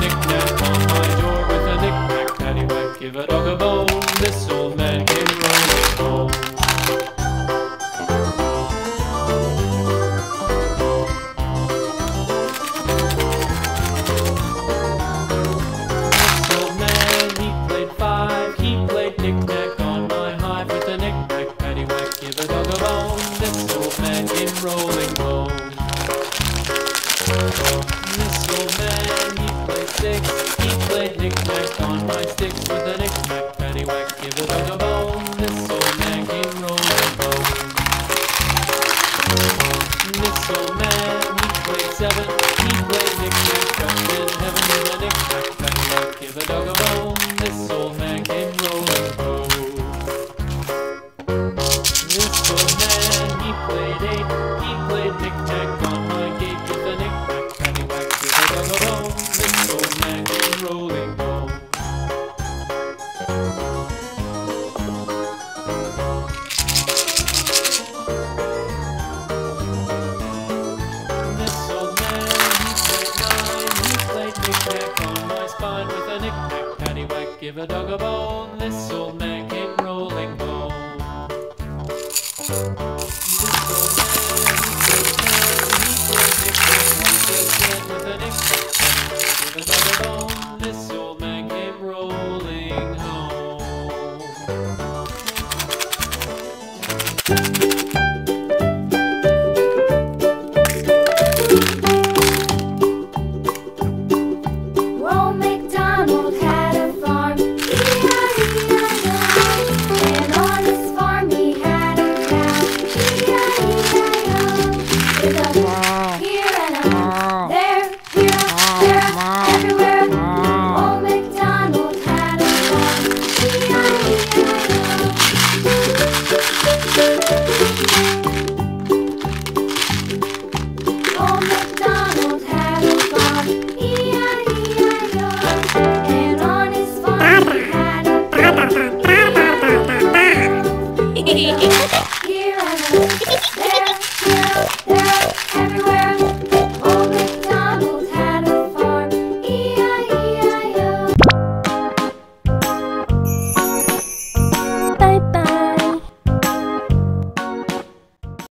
knick-knack on my door with a knick-knack paddywhack. Give a dog a bone, this old man came rolling home. This old man, he played five. He played knick-knack on my hive with a knick-knack paddywhack. Give a dog a bone, this old man came rolling home. This old man, he played six. He played knick-knack on my sticks with a knick-knack paddywhack. Give it a bone. This old man came rolling home. This old man, he played seven. He played knick-knack up in heaven with a knick-knack paddywhack. Give it a bone. This old man came rolling home. This old man, he played eight. He played knick-knack on my gate with a knick-knack. This old man came rolling home. This old man, he played nine. He played knick-knack on my spine with a knick-knack paddywhack. Give a dog a bone. This old man came rolling home. This old man, he played knick-knack on my skin with a knick-knack. Give a dog a bone, this old man came rolling home. Here I go, there,